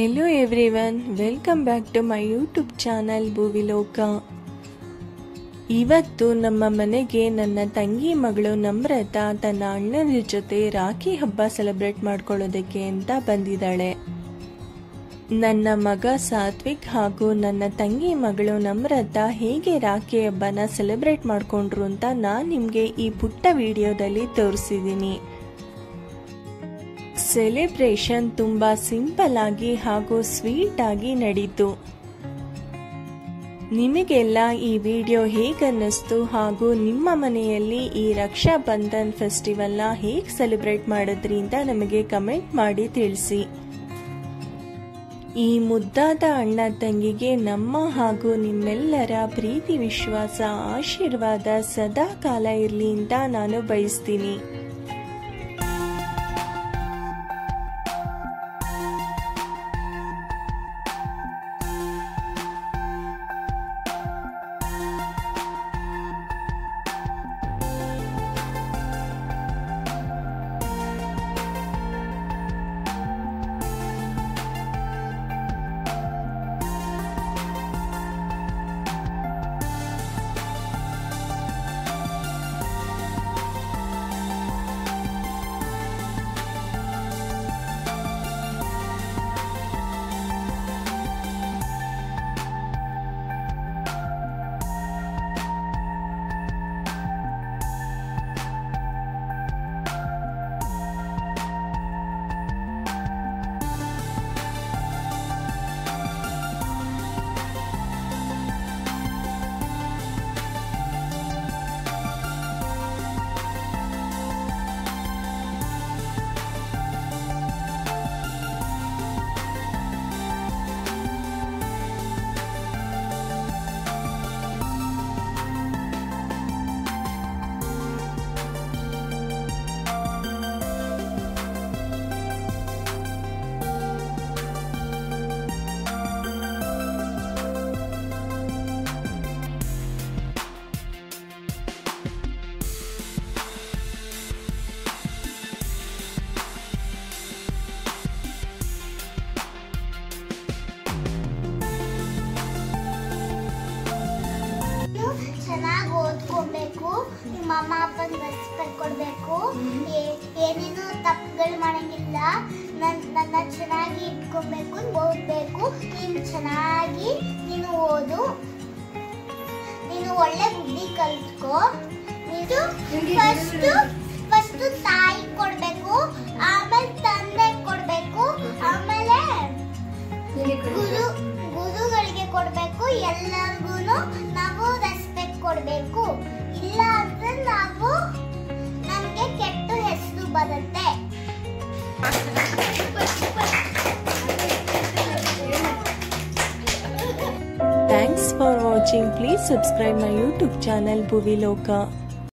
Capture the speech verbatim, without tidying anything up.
Hello everyone, welcome back to my YouTube channel Bhuviloka. इवत्तु नम्म मनेगे नन्न तंगी मगळु नम्रता तन्न अण्णन जोते राखी हब्बा सेलिब्रेट माड्कोळ्ळोदक्के अंत बंदिदाळे। नन्न मग सात्विक हागू नन्न तंगी मगळु नम्रता हेगे राखी हब्बन सेलिब्रेट माड्कोंड्रु अंत नानु निमगे ई पुट्ट विडियोदल्ली तोरिसिदीनि। सेलिब्रेशन तुम्बा सिंपल आगी हागो स्वीट आगी नडीतु। निमगेल्ल ई विडियो हेगे अन्निस्तु हागो निम्म मनेयल्ली ई रक्षाबंधन फेस्टिवल न हेगे सेलिब्रेट माडिद्री अंत नमगे कमेंट माडि तिळिसि। ई मुद्दाद अण्ण तंगिगे नम्म हागो निम्मेल्लर प्रीति विश्वास आशीर्वाद सदा काल इरली अंत नानु बयसुत्तीनि। मामा अपन बच्चों ये ಏನೇನೋ ತಪ್ಪುಗಳು ಮಾಡಂಗಿಲ್ಲ ನನ್ನ ಚೆನ್ನಾಗಿ ಇಟ್ಕೊಬೇಕು ಓದಬೇಕು ನೀನು ಚೆನ್ನಾಗಿ ನೀನು ಓದು ನೀನು ಒಳ್ಳೆ ಬುದ್ಧಿ ಕಲಿತ್ಕೋ ನೀನು ಫಸ್ಟ್ ಫಸ್ಟ್ ತಾಯಿ ಕೊಡಬೇಕು ಆಮೇಲೆ ತಂದೆ ಕೊಡಬೇಕು ಆಮೇಲೆ ಗುರು ಗುರುಗಳಿಗೆ ಕೊಡಬೇಕು ಎಲ್ಲರಿಗೂನು ನಾವು ರೆಸ್ಪೆಕ್ಟ್ ಕೊಡಬೇಕು ಇಲ್ಲ ಅಂದ್ರೆ ನಾವು ನಮಗೆ ಕೆಟ್ಟ ಹೆಸರು ಬರುತ್ತೆ। Thanks for watching, please subscribe my YouTube channel ಭುವಿಲೋಕ।